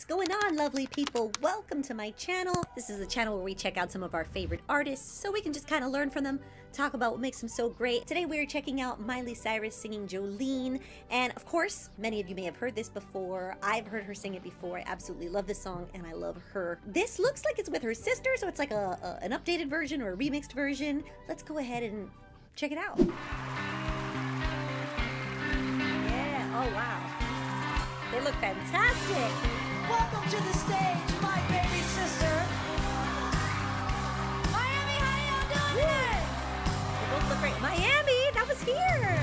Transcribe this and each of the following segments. What's going on, lovely people? Welcome to my channel. This is the channel where we check out some of our favorite artists so we can just kind of learn from them, talk about what makes them so great. Today we're checking out Miley Cyrus singing Jolene, and of course many of you may have heard this before. I've heard her sing it before. I absolutely love this song and I love her. This looks like it's with her sister, so it's like an updated version or a remixed version. Let's go ahead and check it out. Yeah, oh wow. They look fantastic. Welcome to the stage, my baby sister. Miami, how y'all doing today? They both look great. Miami, that was here.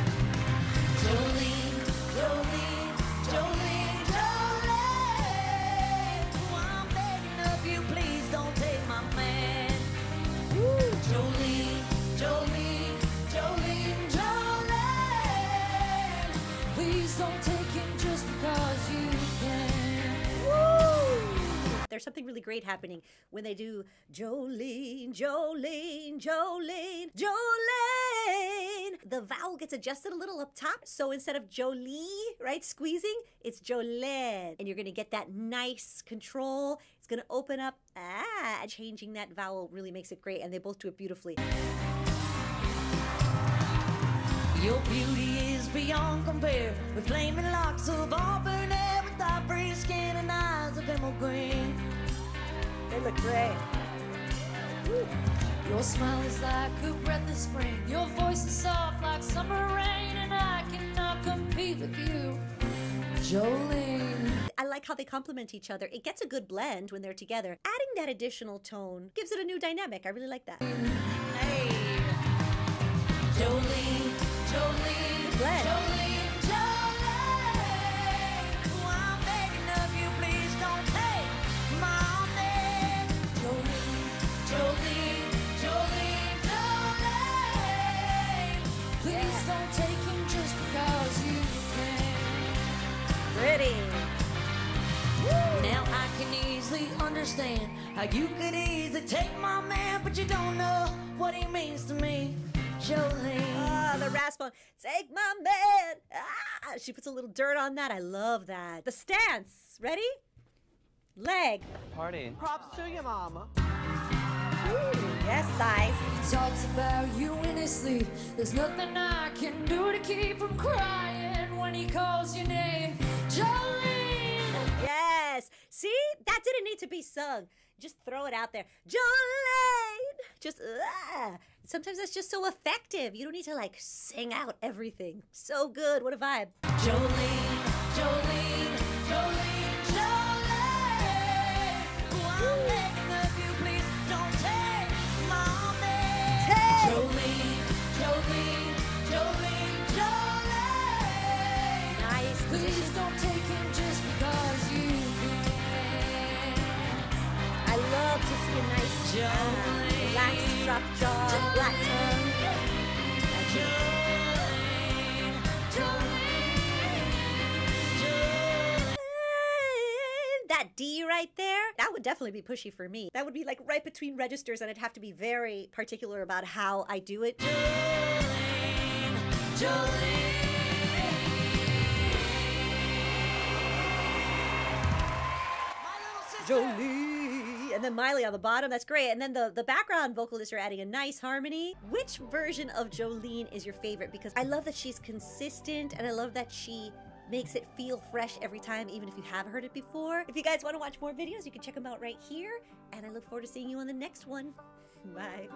Jolene, Jolene, Jolene, Jolene. I'm begging of you, please don't take my man. Woo. Jolene, Jolene, Jolene, Jolene. Please don't take him just because you can. There's something really great happening when they do Jolene, Jolene, Jolene, Jolene. The vowel gets adjusted a little up top. So instead of Jolie, right, squeezing, it's Jolene. And you're going to get that nice control. It's going to open up. Changing that vowel really makes it great. And they both do it beautifully. Your beauty is beyond compare with flaming locks of auburn hair, with ivory skin and eyes of emerald green. They look great. Woo. Your smile is like a breath of spring. Your voice is soft like summer rain, and I cannot compete with you, Jolene. I like how they complement each other. It gets a good blend when they're together. Adding that additional tone gives it a new dynamic. I really like that. Hey, Jolene. Jolene, Jolene, Jolene, I'm begging of you, please don't take my name. Jolene, Jolene, Jolene, Jolene, please don't take him just because you can. Pretty. Woo. Now I can easily understand how you could easily take my man, but you don't know what he means to me, Jolene. Oh, the rasp on "Take My Man." Ah, she puts a little dirt on that. I love that. The stance. Ready? Leg. Party. Props to your mama. Ooh, yes, guys. He talks about you in his sleep. There's nothing I can do to keep from crying when he calls your name, Jolene. Yes. See? That didn't need to be sung. Just throw it out there. Jolene! Just, sometimes that's just so effective. You don't need to, like, sing out everything. So good. What a vibe. Jolene, Jolene, Jolene, Jolene. I'm begging of you, please don't take my man. Hey. Jolene, Jolene, Jolene, Jolene. Nice. Please don't take him just because you love to see a nice relaxed structure, black tongue. Jolene, Jolene, Jolene. That D right there, that would definitely be pushy for me. That would be like right between registers, and I'd have to be very particular about how I do it. Jolene, Jolene. My little sister. Jolene. And then Miley on the bottom, that's great. And then the background vocalists are adding a nice harmony. Which version of Jolene is your favorite? Because I love that she's consistent, and I love that she makes it feel fresh every time, even if you have heard it before. If you guys want to watch more videos, you can check them out right here. And I look forward to seeing you on the next one. Bye.